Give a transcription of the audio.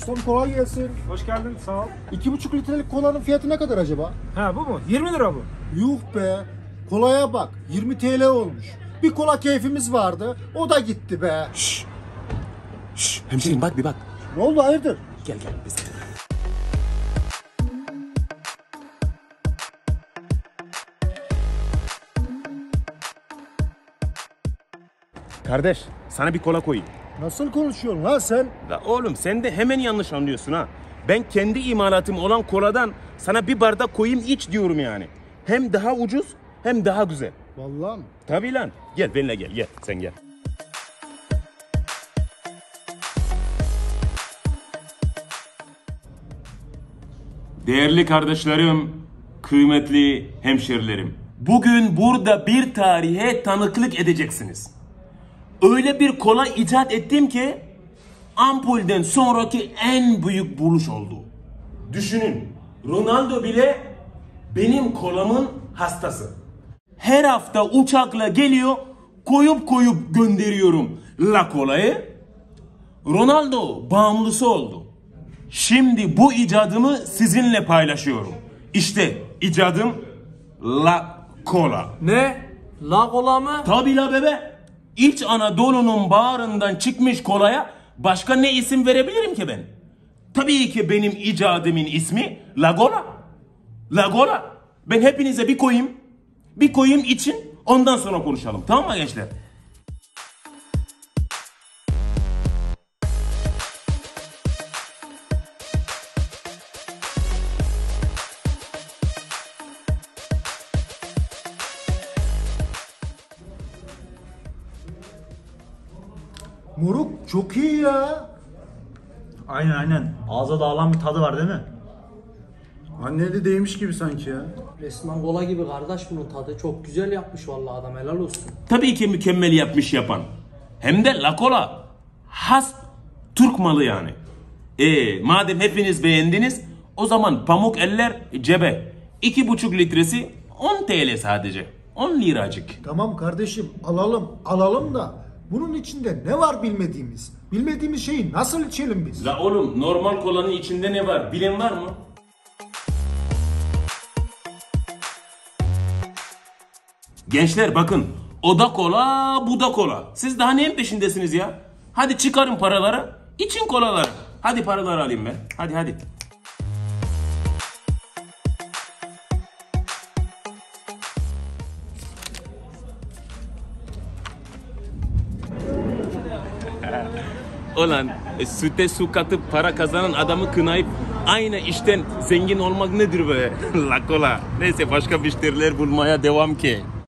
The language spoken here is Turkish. Ustam kolay gelsin. Hoş geldin, sağ ol. 2,5 litrelik kolanın fiyatı ne kadar acaba? Ha, bu mu? 20 lira bu. Yuh be. Kolaya bak. 20 TL olmuş. Bir kola keyfimiz vardı. O da gitti be. Şşş. Şşş. Hemşerim bak bir bak. Ne oldu, hayırdır? Gel gel biz. Kardeş, sana bir kola koyayım. Nasıl konuşuyorsun lan sen? La oğlum sen de hemen yanlış anlıyorsun ha. Ben kendi imalatım olan koladan sana bir bardak koyayım iç diyorum yani. Hem daha ucuz hem daha güzel. Vallahi mi? Tabii lan. Gel benimle gel. Gel sen gel. Değerli kardeşlerim, kıymetli hemşerilerim. Bugün burada bir tarihe tanıklık edeceksiniz. Öyle bir kola icat ettim ki ampulden sonraki en büyük buluş oldu. Düşünün, Ronaldo bile benim kolamın hastası. Her hafta uçakla geliyor, koyup gönderiyorum Lagola'yı. Ronaldo bağımlısı oldu. Şimdi bu icadımı sizinle paylaşıyorum. İşte icadım Lagola. Ne? Lagola mı? Tabii la bebe. İç Anadolu'nun bağrından çıkmış kolaya başka ne isim verebilirim ki ben? Tabii ki benim icadımın ismi Lagola. Lagola. Ben hepinize bir koyayım. Bir koyayım için ondan sonra konuşalım. Tamam mı gençler? Moruk çok iyi ya. Aynen aynen. Ağza dağılan bir tadı var değil mi? Anne de değmiş gibi sanki ya. Resmen kola gibi kardeş bunun tadı. Çok güzel yapmış vallahi adam, helal olsun. Tabii ki mükemmel yapmış yapan. Hem de Lagola. Has Türk malı yani. Madem hepiniz beğendiniz, o zaman pamuk eller cebe. 2,5 litresi 10 TL sadece. 10 liracık. Tamam kardeşim, alalım da. Bunun içinde ne var bilmediğimiz? Bilmediğimiz şeyi nasıl içelim biz? La oğlum, normal kolanın içinde ne var? Bilen var mı? Gençler bakın, o da kola, bu da kola. Siz daha neyin peşindesiniz ya? Hadi çıkarın paraları, için kolaları. Hadi paraları alayım ben. Hadi hadi. Olan süte su katıp para kazanan adamı kınayıp aynı işten zengin olmak nedir be? Lagola. Neyse başka müşteriler bulmaya devam ki.